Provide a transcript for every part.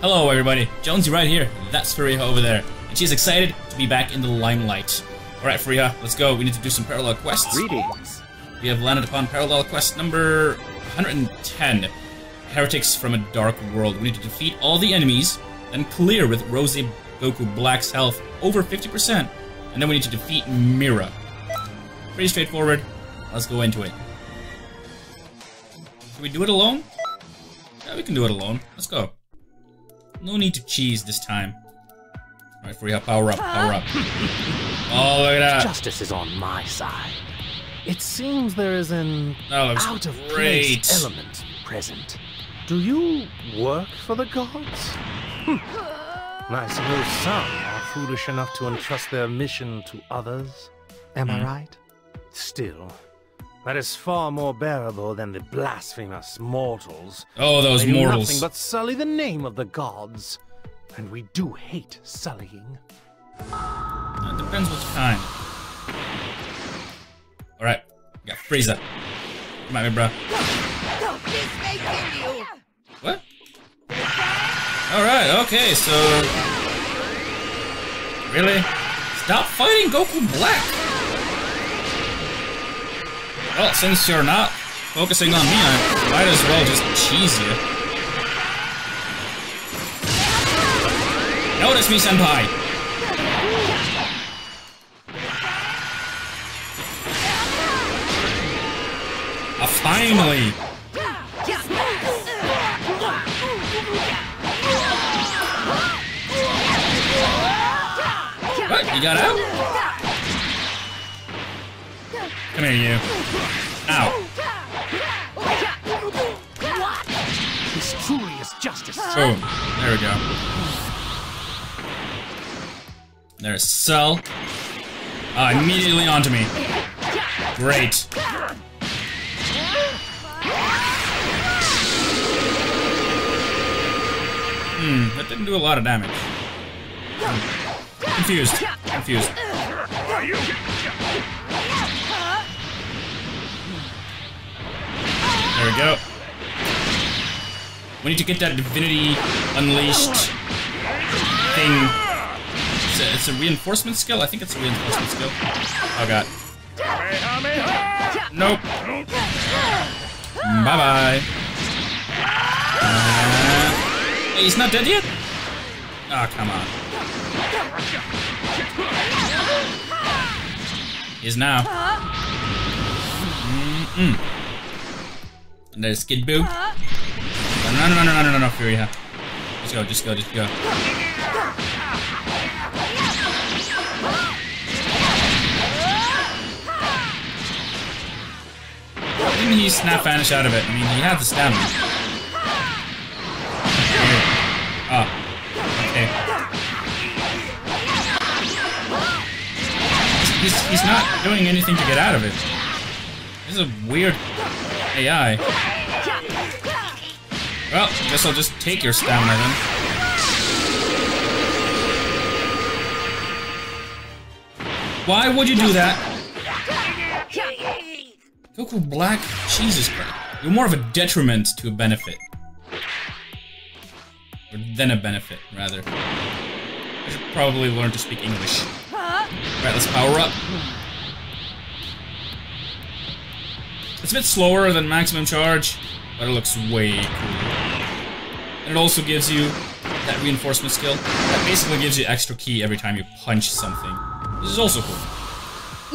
Hello everybody, Jonesy right here, that's Fareeha over there, and she's excited to be back in the limelight. Alright Fareeha, let's go, we need to do some parallel quests. Greetings. We have landed upon parallel quest number 110, Heretics from a Dark World. We need to defeat all the enemies, then clear with Rosie Goku Black's health over 50%, and then we need to defeat Mira. Pretty straightforward, let's go into it. Can we do it alone? Yeah, we can do it alone, let's go. No need to cheese this time. Alright, Fareeha, power up, power up. Oh, look at that. Justice is on my side. It seems there is an out-of-place element present. Do you work for the gods? I suppose some are foolish enough to entrust their mission to others. Am I right? Still, that is far more bearable than the blasphemous mortals. Oh, those mortals. They do nothing but sully the name of the gods. And we do hate sullying. It depends what kind. Alright, we got Frieza. Come at me, bro. No, this may kill you. What? Alright, okay, so... Really? Stop fighting Goku Black! Well, since you're not focusing on me, I might as well just cheese you. Notice me, senpai! Finally! What? You got out? Come here, you. Ow. This truly is justice. Boom. There we go. There's Cell. Immediately onto me. Great. That didn't do a lot of damage. Confused. Confused. There we go. We need to get that Divinity Unleashed thing. It's a reinforcement skill? I think it's a reinforcement skill. Oh god. Nope. Bye-bye. Hey, he's not dead yet? Oh, come on. He is now. There's Skid Boo. No, Fareeha. Just go. Why didn't he snap vanish out of it? I mean, he had the stamina. Oh, okay. He's not doing anything to get out of it. This is a weird... AI. Well, I guess I'll just take your stamina then. Why would you do that? Goku Black? Jesus Christ. You're more of a detriment to a benefit. Or than a benefit, rather. I should probably learn to speak English. Alright, let's power up. It's a bit slower than maximum charge, but it looks way cooler. And it also gives you that reinforcement skill that basically gives you extra ki every time you punch something. This is also cool.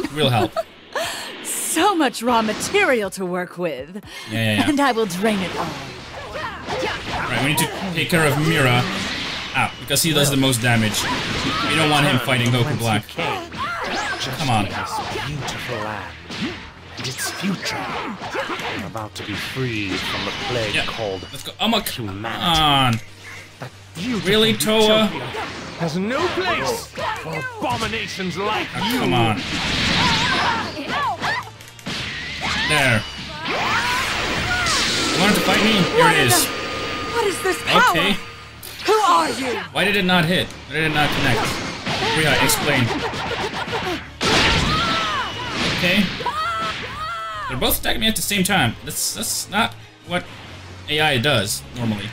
It will help. So much raw material to work with. Yeah. And I will drain it all. Alright, we need to take care of Mira. Ow, because he does the most damage. We don't want him fighting Goku Black. Come on. Its future. I'm about to be freed from the plague called humanity. Come on. Really, Toa? Has no place for abominations like you. Come on. There. You wanted to fight me? Here it is. What is this power? Okay. Who are you? Why did it not hit? Why did it not connect? Fareeha, explain. Okay. They're both attacking me at the same time. That's not what AI does normally.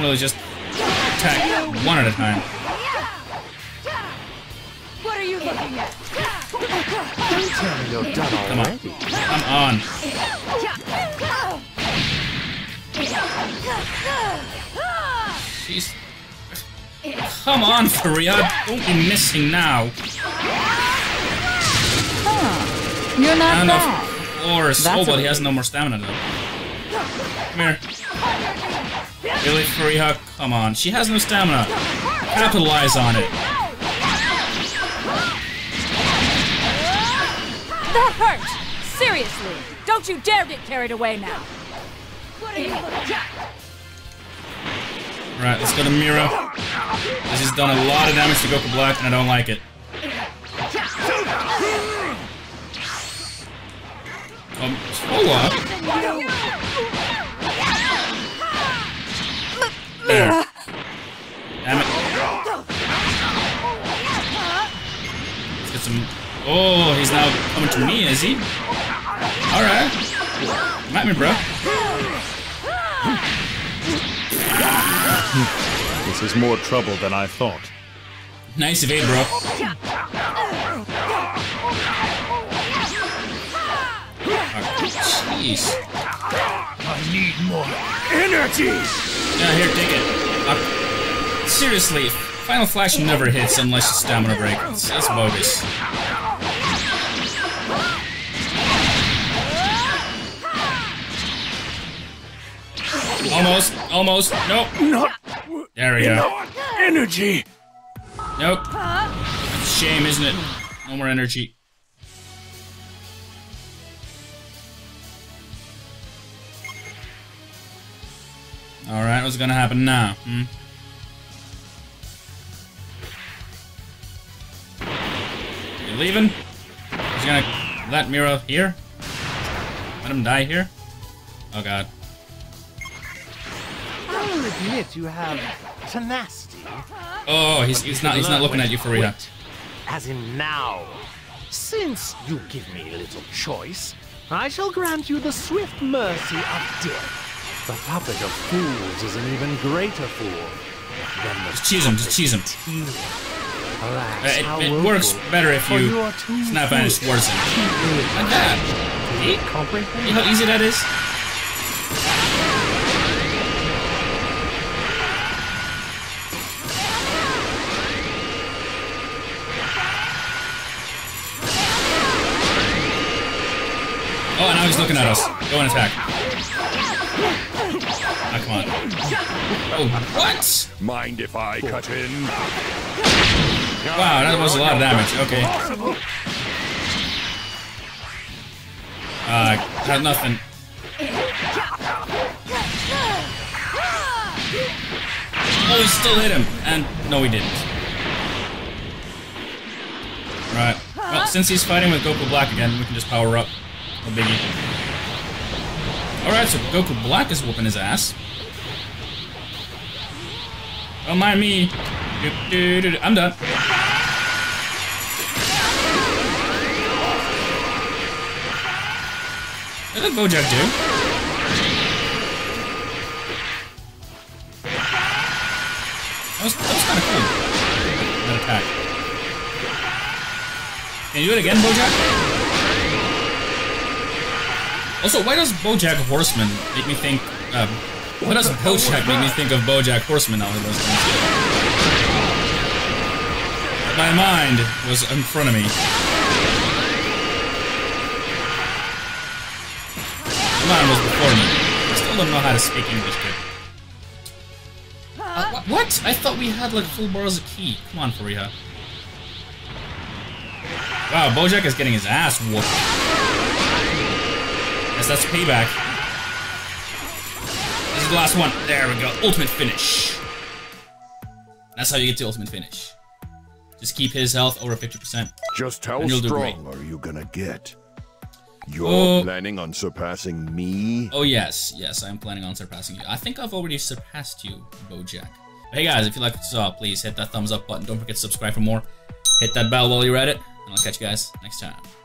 Normally just attack one at a time. What are you looking at? Don't tell me you're done already. Come on. Jeez. Come on, Fareeha. Don't be missing now. Huh. You're not and bad. Of course. That's but he has no more stamina though. Come here. Really, Fareeha? Come on. She has no stamina. Capitalize on it. That hurt! Seriously! Don't you dare get carried away now! What are you looking at? Alright, let's go to Mira. This has done a lot of damage to Goku Black, and I don't like it. Mira! Damn it. Let's get some... Oh, he's now coming to me, is he? Alright. Come at me, bro. This is more trouble than I thought. Nice evade, bro. Jeez. I need more energy! Yeah, here, take it. Seriously, Final Flash never hits unless you stamina break. That's bogus. Almost, almost, nope. There we go. Energy. Nope. That's a shame, isn't it? No more energy. All right, what's gonna happen now? Hmm? You leaving? He's gonna let Mira here. Let him die here. Oh God. I'll admit you have tenacity. Oh, he's not looking at you, Fareeha. As in now. Since you give me little choice, I shall grant you the swift mercy of death. The puppet of fools is an even greater fool than the just cheese him, just cheese him. It works better if you snap at his words. Like that. See? You know how easy that is? Oh, and now he's looking at us. Go and attack. Ah, come on. Oh, what? Mind if I cut in? Wow, that was a lot of damage. Okay. Had nothing. Oh, we still hit him. And no, we didn't. Right. Well, since he's fighting with Goku Black again, we can just power up. Oh, biggie. Alright, so Goku Black is whooping his ass. Don't mind me. I'm done. What did Bojack do? That was kind of cool. That attack. Can you do it again, Bojack? Also, why does Bojack Horseman make me think? Why does Bojack make me think of Bojack Horseman? All of those things. My mind was in front of me. My mind was before me. I still don't know how to speak English, dude. What? I thought we had like full bars of key. Come on, Fareeha. Wow, Bojack is getting his ass whooped. That's payback. This is the last one. There we go. Ultimate finish. That's how you get the ultimate finish. Just keep his health over 50%. Just how strong are you gonna get? You're planning on surpassing me? Oh yes, yes, I'm planning on surpassing you. I think I've already surpassed you, Bojack. But hey guys, if you like what you saw, please hit that thumbs up button. Don't forget to subscribe for more. Hit that bell while you're at it, and I'll catch you guys next time.